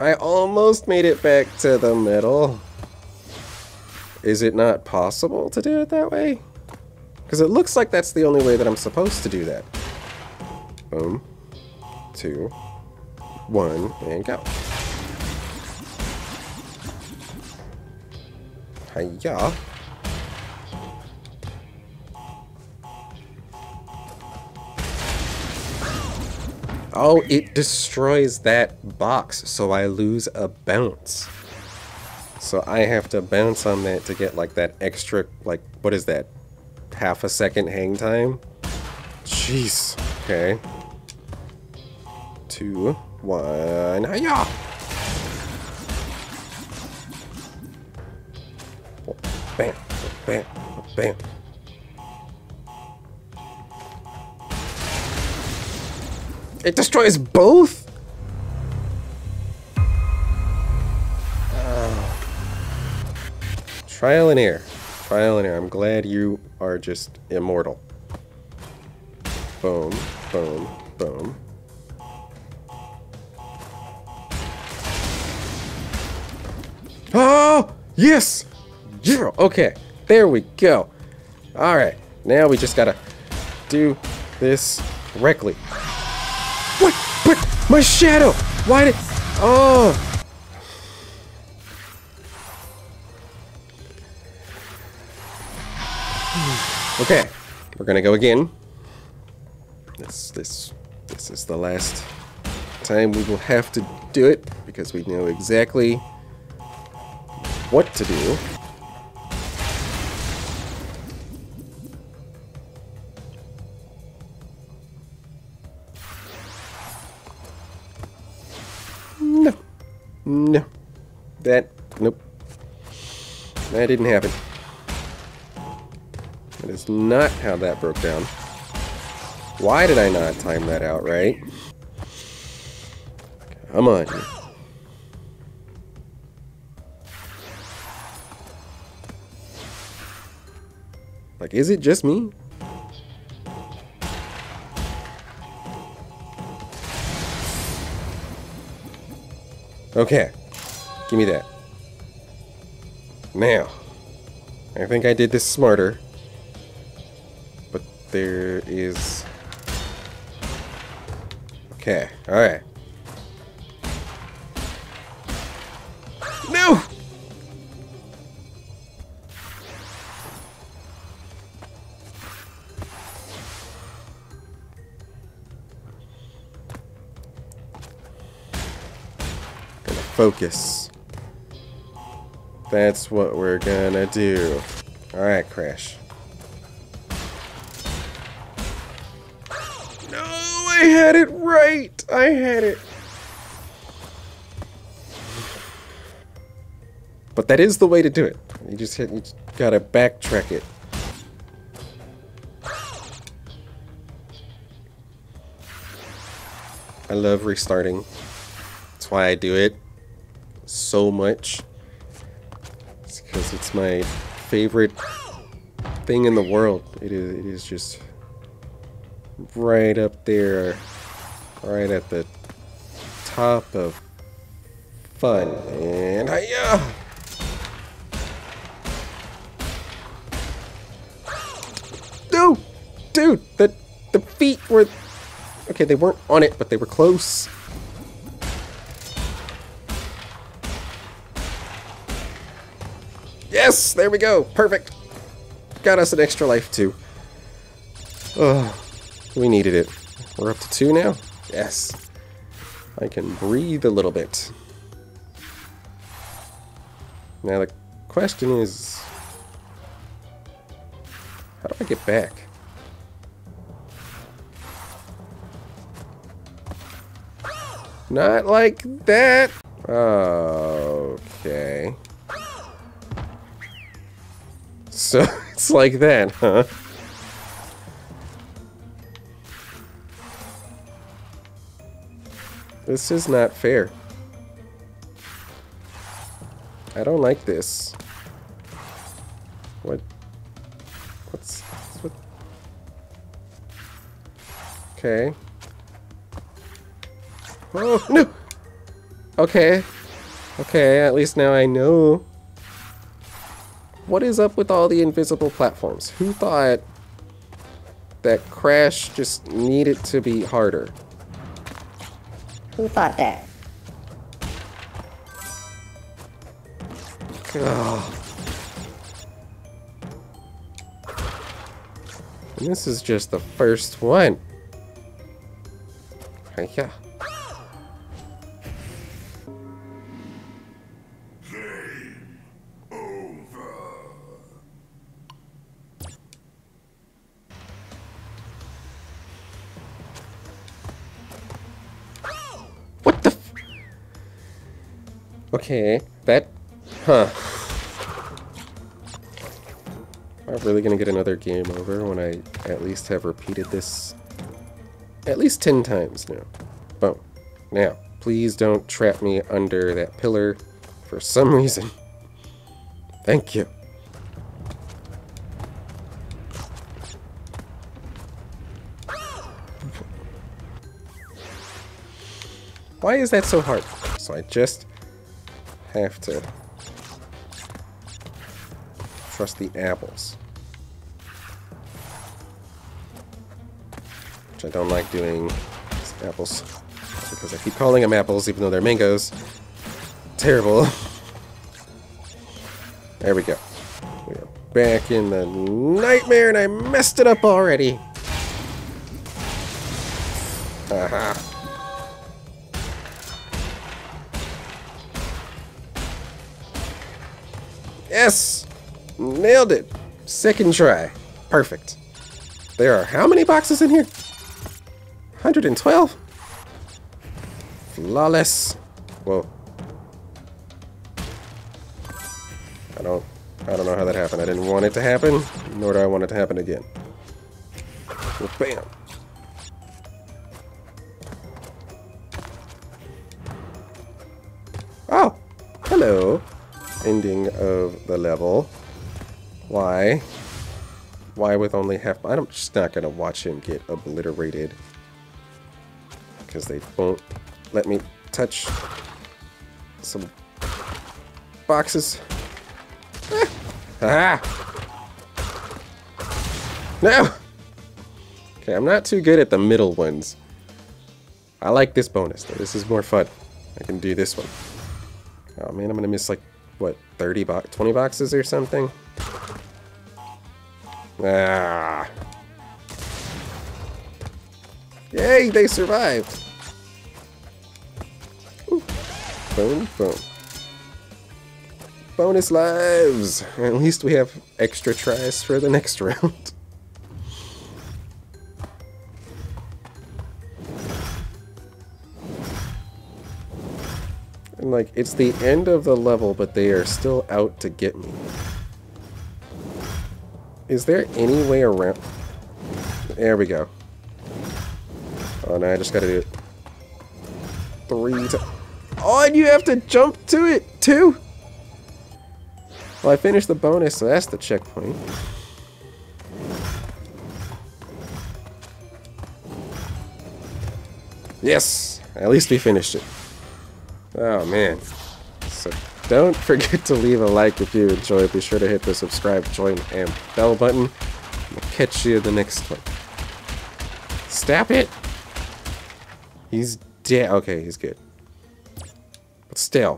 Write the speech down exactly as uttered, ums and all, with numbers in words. I almost made it back to the middle. Is it not possible to do it that way? Because it looks like that's the only way that I'm supposed to do that. Boom. Two. One. And go. Hiya. Oh, it destroys that box, so I lose a bounce. So I have to bounce on that to get, like, that extra, like, what is that? Half a second hang time? Jeez. Okay. Two, one, hiya! Bam, bam, bam. It destroys both? Oh. Trial and error. Trial and error. I'm glad you are just immortal. Boom, boom, boom. Oh! Yes! Yeah! Okay. There we go. Alright. Now we just gotta do this correctly. What? What? My shadow! Why did... Oh! Okay. We're gonna go again. This, this, this is the last time we will have to do it, because we know exactly what to do. No, that, nope, that didn't happen. That is not how that broke down. Why did I not time that out right? Come on. Like, is it just me? Okay, give me that. Now, I think I did this smarter, but there is... Okay, alright. No! Focus. That's what we're gonna do. Alright, Crash. No, I had it right! I had it. But that is the way to do it. You just, hit, you just gotta backtrack it. I love restarting. That's why I do it. So much. It's because it's my favorite thing in the world. It is, it is just right up there, right at the top of fun. And hiya! No! Dude, the, the feet were... Okay, they weren't on it, but they were close. Yes, there we go. Perfect. Got us an extra life too. Oh, we needed it. We're up to two now. Yes. I can breathe a little bit. Now the question is, how do I get back? Not like that. Okay. So, it's like that, huh? This is not fair. I don't like this. What? What's... What? Okay. Oh, no! Okay. Okay, at least now I know. What is up with all the invisible platforms? Who thought that Crash just needed to be harder? Who thought that? God. And this is just the first one. Yeah. Game over. What the f- Okay, that, huh. Am I really gonna get another game over when I at least have repeated this at least ten times now? Boom. Now, please don't trap me under that pillar for some reason. Thank you. Why is that so hard? So I just have to trust the apples. Which I don't like doing. Apples. Because I keep calling them apples even though they're mangoes. Terrible. There we go. We are back in the nightmare and I messed it up already. Aha. Yes! Nailed it. Second try. Perfect. There are how many boxes in here? one hundred twelve? Flawless. Whoa. I don't I don't know how that happened. I didn't want it to happen, nor do I want it to happen again. Well, bam. Oh! Hello. Ending of the level. Why? Why with only half? I'm just not gonna watch him get obliterated. Because they won't let me touch some boxes. Ah. Ah. No! Okay, I'm not too good at the middle ones. I like this bonus, though. This is more fun. I can do this one. Oh, man, I'm going to miss, like, what, thirty box, twenty boxes or something? Ah. Yay, they survived! Ooh. Boom, boom. Bonus lives! At least we have extra tries for the next round. And like, it's the end of the level, but they are still out to get me. Is there any way around? There we go. Oh, no, I just gotta do it. Three times. Oh, and you have to jump to it, too? Well, I finished the bonus, so that's the checkpoint. Yes! At least we finished it. Oh, man. So, don't forget to leave a like if you enjoyed. Be sure to hit the subscribe, join, and bell button. We'll catch you in the next one. Stop it! He's dead. Okay, he's good. But still.